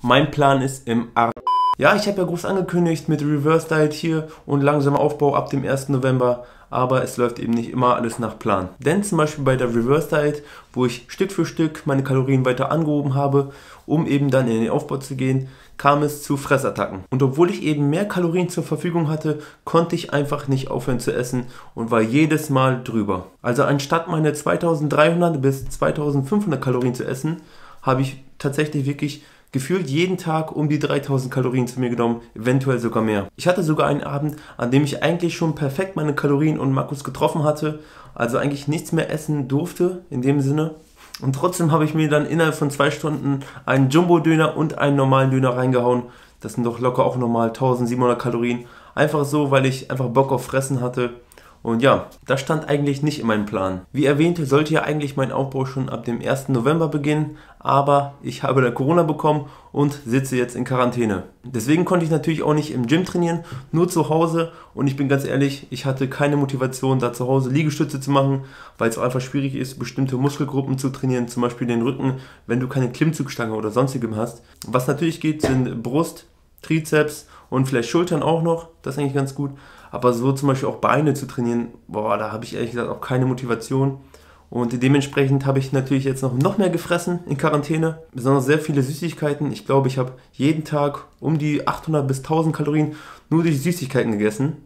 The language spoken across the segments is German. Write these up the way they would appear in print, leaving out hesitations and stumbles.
Mein Plan ist im Arsch. Ja, ich habe ja groß angekündigt mit Reverse Diet hier und langsamer Aufbau ab dem 1. November. Aber es läuft eben nicht immer alles nach Plan. Denn zum Beispiel bei der Reverse Diet, wo ich Stück für Stück meine Kalorien weiter angehoben habe, um eben dann in den Aufbau zu gehen, kam es zu Fressattacken. Und obwohl ich eben mehr Kalorien zur Verfügung hatte, konnte ich einfach nicht aufhören zu essen und war jedes Mal drüber. Also anstatt meine 2300 bis 2500 Kalorien zu essen, habe ich tatsächlich wirklich gefühlt jeden Tag um die 3000 Kalorien zu mir genommen, eventuell sogar mehr. Ich hatte sogar einen Abend, an dem ich eigentlich schon perfekt meine Kalorien und Makros getroffen hatte, also eigentlich nichts mehr essen durfte in dem Sinne. Und trotzdem habe ich mir dann innerhalb von 2 Stunden einen Jumbo-Döner und einen normalen Döner reingehauen. Das sind doch locker auch normal 1700 Kalorien. Einfach so, weil ich einfach Bock auf Fressen hatte. Und ja, das stand eigentlich nicht in meinem Plan. Wie erwähnt, sollte ja eigentlich mein Aufbau schon ab dem 1. November beginnen, aber ich habe da Corona bekommen und sitze jetzt in Quarantäne. Deswegen konnte ich natürlich auch nicht im Gym trainieren, nur zu Hause, und ich bin ganz ehrlich, ich hatte keine Motivation, da zu Hause Liegestütze zu machen, weil es auch einfach schwierig ist, bestimmte Muskelgruppen zu trainieren, zum Beispiel den Rücken, wenn du keine Klimmzugstange oder sonstigem hast. Was natürlich geht, sind Brust, Trizeps und vielleicht Schultern auch noch, das ist eigentlich ganz gut. Aber so zum Beispiel auch Beine zu trainieren, boah, da habe ich ehrlich gesagt auch keine Motivation. Und dementsprechend habe ich natürlich jetzt noch mehr gefressen in Quarantäne. Besonders sehr viele Süßigkeiten. Ich glaube, ich habe jeden Tag um die 800 bis 1000 Kalorien nur durch Süßigkeiten gegessen.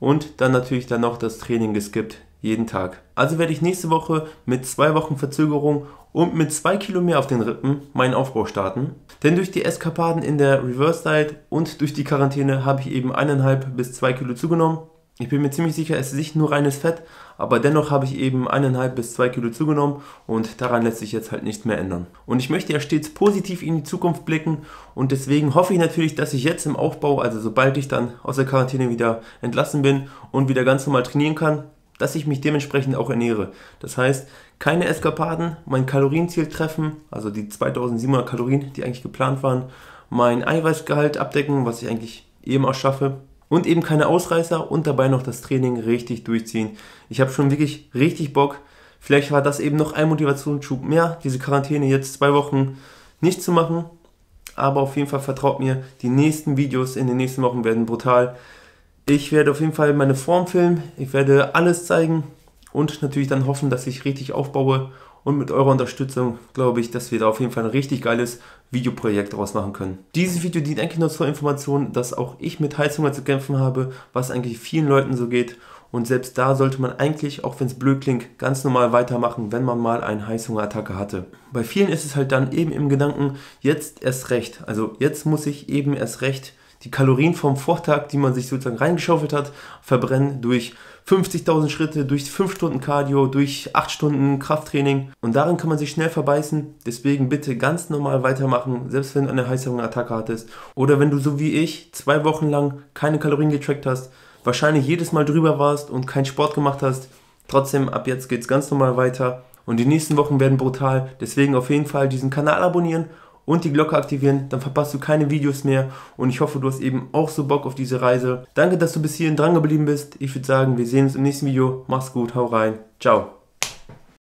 Und dann natürlich dann noch das Training geskippt, jeden Tag. Also werde ich nächste Woche mit 2 Wochen Verzögerung und mit 2 Kilo mehr auf den Rippen meinen Aufbau starten. Denn durch die Eskapaden in der Reverse Diet und durch die Quarantäne habe ich eben 1,5 bis 2 Kilo zugenommen. Ich bin mir ziemlich sicher, es ist nicht nur reines Fett, aber dennoch habe ich eben 1,5 bis 2 Kilo zugenommen und daran lässt sich jetzt halt nichts mehr ändern. Und ich möchte ja stets positiv in die Zukunft blicken und deswegen hoffe ich natürlich, dass ich jetzt im Aufbau, also sobald ich dann aus der Quarantäne wieder entlassen bin und wieder ganz normal trainieren kann, dass ich mich dementsprechend auch ernähre. Das heißt, keine Eskapaden, mein Kalorienziel treffen, also die 2700 Kalorien, die eigentlich geplant waren, mein Eiweißgehalt abdecken, was ich eigentlich eben auch schaffe, und eben keine Ausreißer und dabei noch das Training richtig durchziehen. Ich habe schon wirklich richtig Bock. Vielleicht war das eben noch ein Motivationsschub mehr, diese Quarantäne jetzt 2 Wochen nicht zu machen. Aber auf jeden Fall vertraut mir, die nächsten Videos in den nächsten Wochen werden brutal. Ich werde auf jeden Fall meine Form filmen, ich werde alles zeigen und natürlich dann hoffen, dass ich richtig aufbaue, und mit eurer Unterstützung glaube ich, dass wir da auf jeden Fall ein richtig geiles Videoprojekt draus machen können. Dieses Video dient eigentlich nur zur Information, dass auch ich mit Heißhunger zu kämpfen habe, was eigentlich vielen Leuten so geht, und selbst da sollte man eigentlich, auch wenn es blöd klingt, ganz normal weitermachen, wenn man mal eine Heißhungerattacke hatte. Bei vielen ist es halt dann eben im Gedanken, jetzt erst recht, also jetzt muss ich eben erst recht die Kalorien vom Vortag, die man sich sozusagen reingeschaufelt hat, verbrennen durch 50.000 Schritte, durch 5 Stunden Cardio, durch 8 Stunden Krafttraining. Und darin kann man sich schnell verbeißen. Deswegen bitte ganz normal weitermachen, selbst wenn du eine Heißhungerattacke hattest. Oder wenn du so wie ich 2 Wochen lang keine Kalorien getrackt hast, wahrscheinlich jedes Mal drüber warst und keinen Sport gemacht hast. Trotzdem, ab jetzt geht es ganz normal weiter. Und die nächsten Wochen werden brutal. Deswegen auf jeden Fall diesen Kanal abonnieren und die Glocke aktivieren, dann verpasst du keine Videos mehr, und ich hoffe, du hast eben auch so Bock auf diese Reise. Danke, dass du bis hierhin dran geblieben bist. Ich würde sagen, wir sehen uns im nächsten Video. Mach's gut, hau rein, ciao.